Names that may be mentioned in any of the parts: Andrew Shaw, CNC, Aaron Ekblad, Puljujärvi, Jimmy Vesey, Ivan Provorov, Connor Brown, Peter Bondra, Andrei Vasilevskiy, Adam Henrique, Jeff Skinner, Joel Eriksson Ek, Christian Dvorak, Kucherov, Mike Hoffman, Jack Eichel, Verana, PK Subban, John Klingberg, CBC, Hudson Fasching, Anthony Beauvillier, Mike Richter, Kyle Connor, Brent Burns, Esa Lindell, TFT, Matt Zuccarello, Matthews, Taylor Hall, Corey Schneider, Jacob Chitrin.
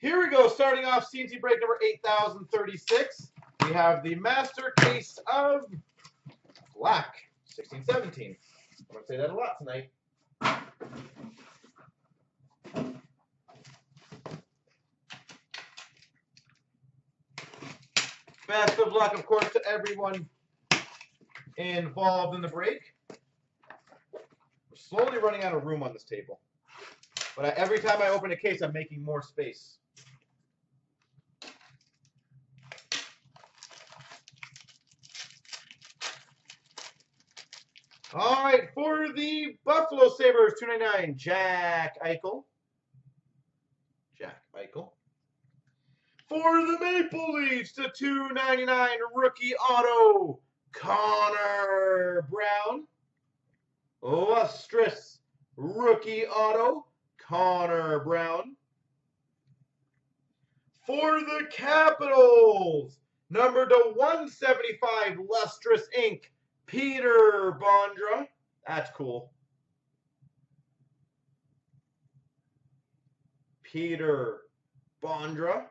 Here we go. Starting off CNC break number 8036. We have the master case of black 1617. I'm going to say that a lot tonight. Best of luck, of course, to everyone involved in the break. We're slowly running out of room on this table. But every time I open a case, I'm making more space. All right, for the Buffalo Sabres, 299, Jack Eichel. For the Maple Leafs, the 299 rookie auto, Connor Brown. Lustrous rookie auto, Connor Brown. For the Capitals, number to 175, Lustrous Ink, Peter Bondra. That's cool. Peter Bondra.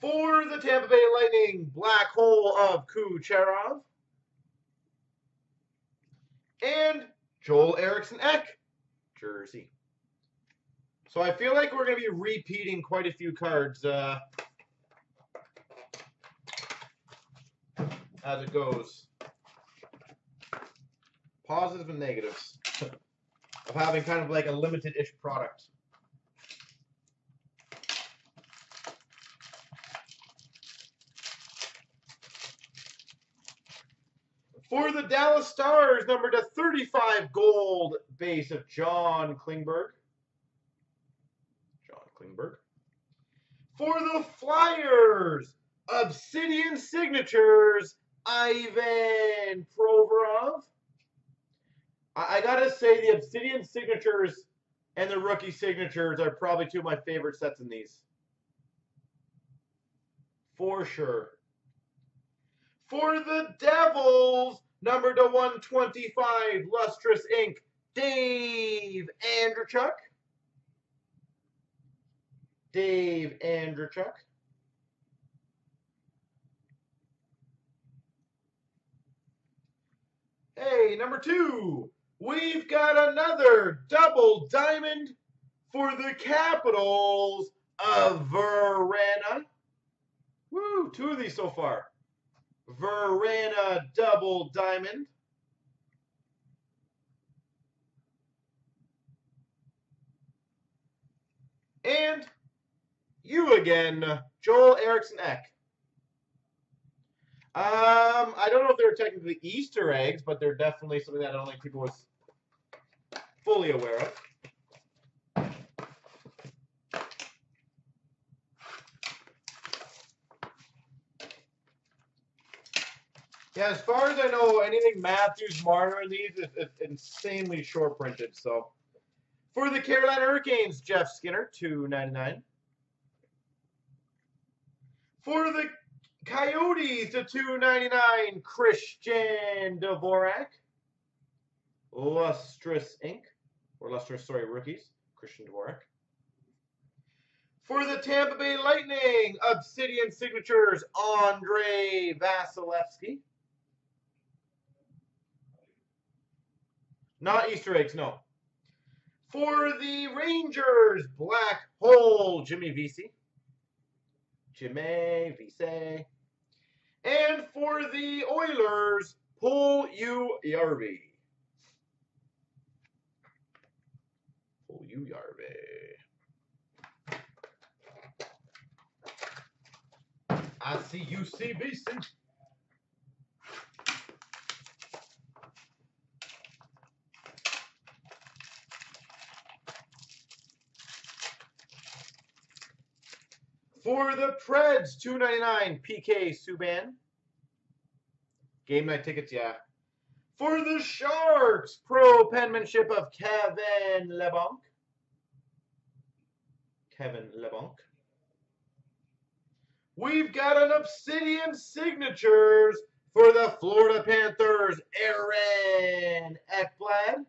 For the Tampa Bay Lightning, Black Hole of Kucherov. And Joel Eriksson Ek, jersey. So I feel like we're going to be repeating quite a few cards as it goes. Positives and negatives of having kind of like a limited-ish product. For the Dallas Stars, number to 35 gold base of John Klingberg. For the Flyers, Obsidian Signatures, Ivan Provorov. I gotta say the Obsidian Signatures and the Rookie Signatures are probably two of my favorite sets in these. For sure. For the Devils, number to 125, Lustrous Ink, Dave Andreychuk. Hey, number two, we've got another double diamond for the Capitals of Verana. Woo, two of these so far. Verana double diamond. And you again, Joel Eriksson Ek. I don't know if they're technically Easter eggs, but they're definitely something that I don't think people was fully aware of. Yeah, as far as I know, anything Matthews, Marner, and these is insanely short printed. So, for the Carolina Hurricanes, Jeff Skinner, 299. For the Coyotes, the 299, Christian Dvorak, Lustrous Ink, or Lustrous, sorry, Rookies, Christian Dvorak. For the Tampa Bay Lightning, Obsidian Signatures, Andrei Vasilevskiy. Not Easter eggs, no. For the Rangers, Black Hole, Jimmy Vesey. And for the Oilers, Puljujärvi. I see you, CBC. For the Preds, 299, PK Subban. Game night tickets, yeah. For the Sharks, pro penmanship of Kevin Labanc. We've got an Obsidian Signatures for the Florida Panthers, Aaron Ekblad.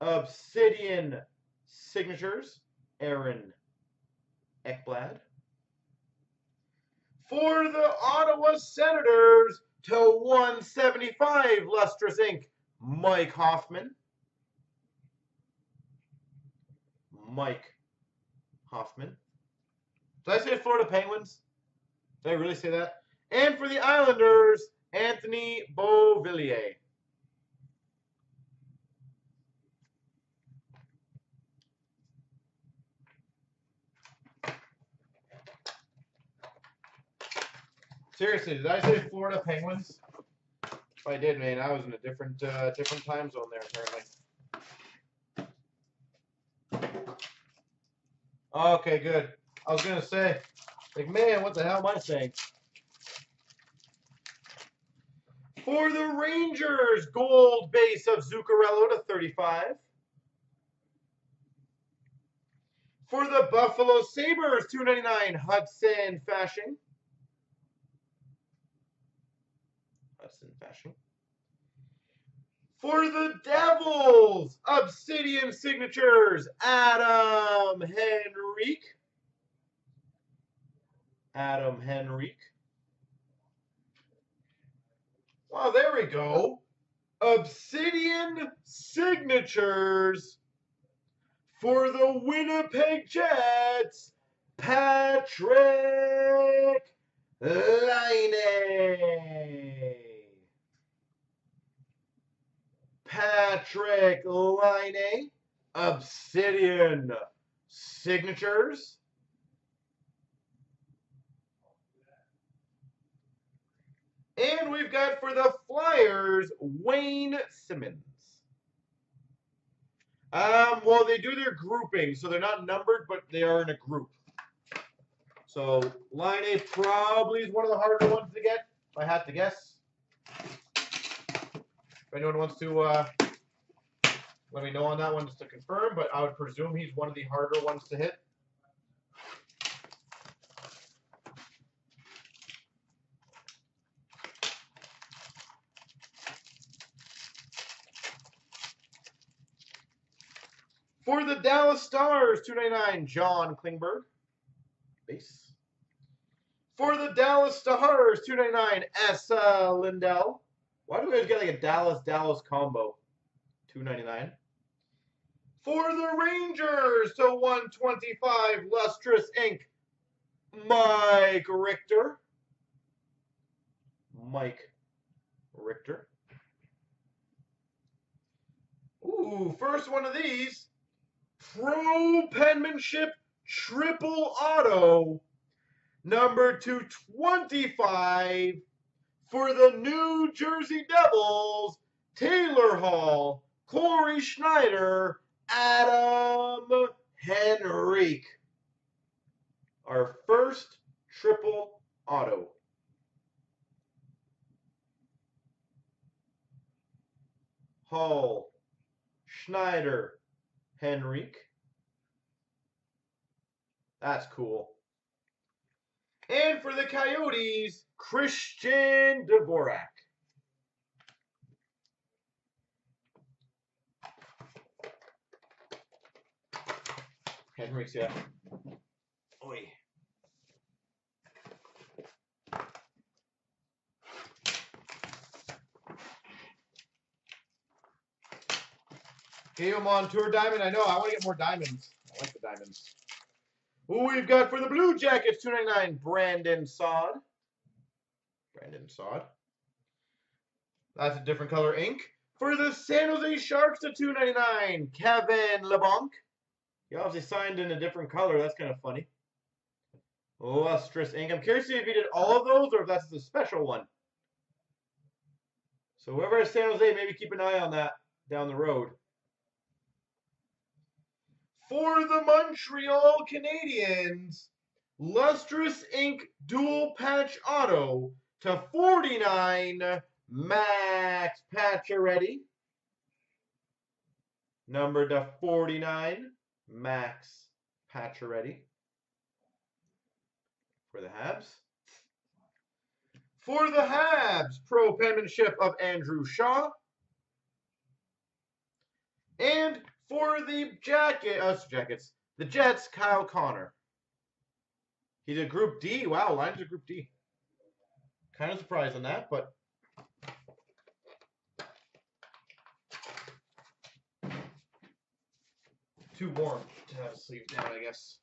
Obsidian signatures, Aaron Ekblad. For the Ottawa Senators, to 175, Lustrous Inc., Mike Hoffman. Mike Hoffman. Did I say Florida Penguins? Did I really say that? And for the Islanders, Anthony Beauvillier. Seriously, did I say Florida Penguins? If I did, man, I was in a different time zone there, apparently. Okay, good. I was gonna say, like, man, what the hell am I saying? For the Rangers, gold base of Zuccarello to 35. For the Buffalo Sabres, 299, Hudson Fasching. For the Devils, Obsidian Signatures, Adam Henrique. Adam Henrique. Wow, there we go. Obsidian Signatures for the Winnipeg Jets, Patrik Laine. Patrik Laine, Obsidian Signatures. And we've got for the Flyers, Wayne Simmons. Well, they do their grouping, so they're not numbered, but they are in a group. So Laine probably is one of the harder ones to get, if I had to guess. If anyone wants to let me know on that one just to confirm, but I would presume he's one of the harder ones to hit. For the Dallas Stars, 299, John Klingberg. Base. For the Dallas Stars, 299, Esa Lindell. Why do we always get like a Dallas-Dallas combo? 299. For the Rangers, so 125, Lustrous Inc., Mike Richter. Mike Richter. Ooh, first one of these. Pro Penmanship Triple Auto, number 225. For the New Jersey Devils, Taylor Hall, Corey Schneider, Adam Henrique. Our first triple auto. Hall, Schneider, Henrique. That's cool. And for the Coyotes, Christian Dvorak. Henrique's, yeah. Oi. Game on tour diamond. I know. I want to get more diamonds. I like the diamonds. Who we've got for the Blue Jackets, 299, Brandon Saad. Brandon Saad. That's a different color ink. For the San Jose Sharks, to 299, Kevin Labanc. He obviously signed in a different color. That's kind of funny. Lustrous ink. I'm curious to see if he did all of those or if that's the special one. So whoever has San Jose, maybe keep an eye on that down the road. For the Montreal Canadiens, Lustrous Ink Dual Patch Auto to 49, Max Pacioretty. Number to 49, Max Pacioretty. For the Habs. For the Habs, pro penmanship of Andrew Shaw. And For the Jets, Kyle Connor. He's a Group D. Wow, Lions are Group D. Kind of surprised on that, but... too warm to have a sleeve down, I guess.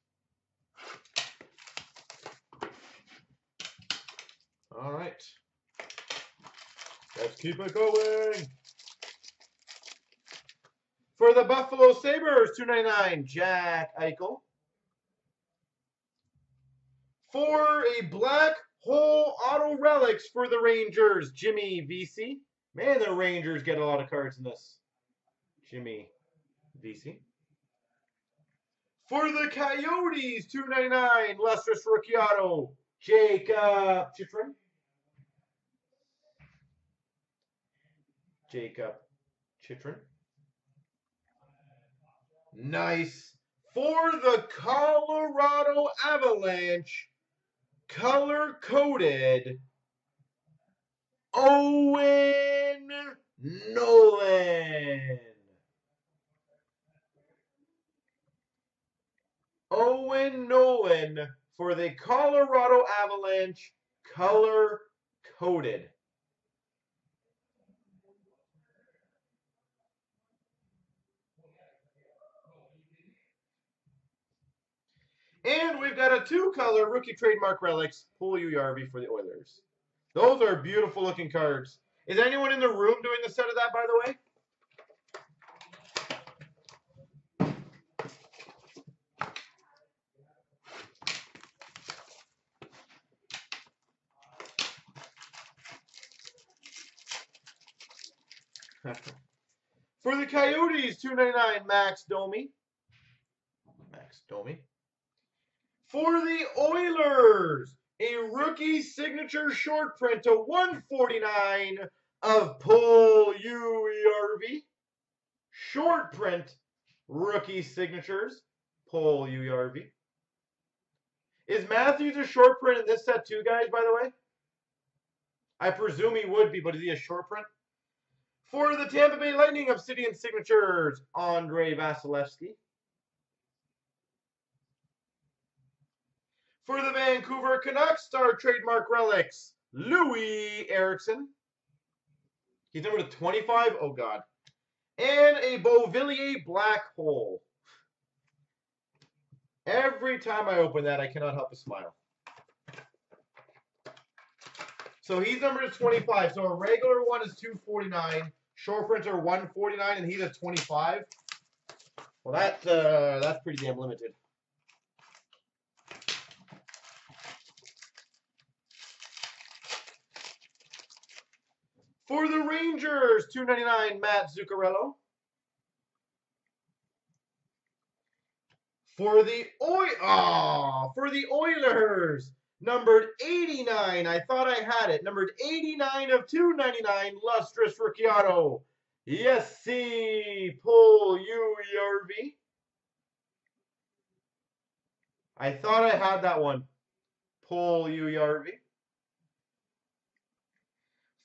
All right. Let's keep it going. For the Buffalo Sabres, $2.99, Jack Eichel. For a black hole auto relics for the Rangers, Jimmy Vesey. Man, the Rangers get a lot of cards in this. Jimmy Vesey. For the Coyotes, $2.99, Lester's rookie auto, Jacob Chitrin. Jacob Chitrin. Nice. For the Colorado Avalanche, color-coded, Owen Nolan. Owen Nolan for the Colorado Avalanche, color-coded. And we've got a two-color rookie trademark relics, Puljujärvi for the Oilers. Those are beautiful-looking cards. Is anyone in the room doing the set of that, by the way? For the Coyotes, $2.99, Max Domi. Max Domi. For the Oilers, a rookie signature short print to 149 of Puljujärvi. Short print, rookie signatures, Puljujärvi. Is Matthews a short print in this set too, guys, by the way? I presume he would be, but is he a short print? For the Tampa Bay Lightning, Obsidian signatures, Andrei Vasilevskiy. For the Vancouver Canucks, star trademark relics, Louis Eriksson. He's number 25. Oh, God. And a Beauvillier black hole. Every time I open that, I cannot help but smile. So he's number 25. So a regular one is 249. Short prints are 149, and he's a 25. Well, that's pretty damn limited. For the Rangers, $2.99, Matt Zuccarello. For the Oilers, numbered 89. I thought I had it. Numbered 89 of 299, Lustrous rookie auto. Yes, see, Puljujärvi. I thought I had that one. Puljujärvi.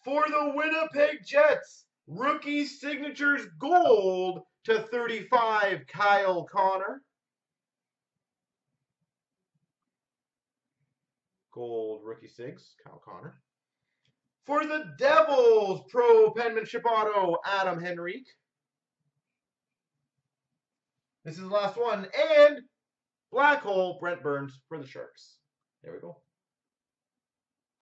For the Winnipeg Jets, rookie signatures gold to 35, Kyle Connor. Gold rookie sigs, Kyle Connor. For the Devils, pro penmanship auto, Adam Henrique. This is the last one. And black hole, Brent Burns for the Sharks. There we go.